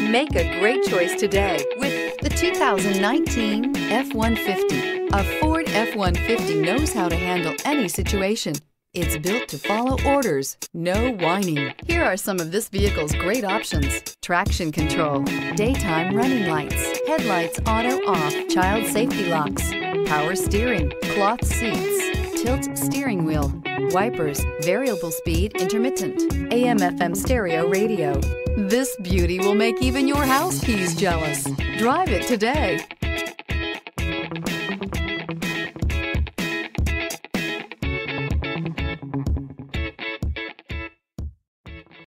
Make a great choice today with the 2019 F-150. A Ford F-150 knows how to handle any situation. It's built to follow orders, no whining. Here are some of this vehicle's great options: traction control, daytime running lights, headlights auto off, child safety locks, power steering, cloth seats, tilt steering wheel, wipers, variable speed intermittent, AM/FM stereo radio. This beauty will make even your house keys jealous. Drive it today.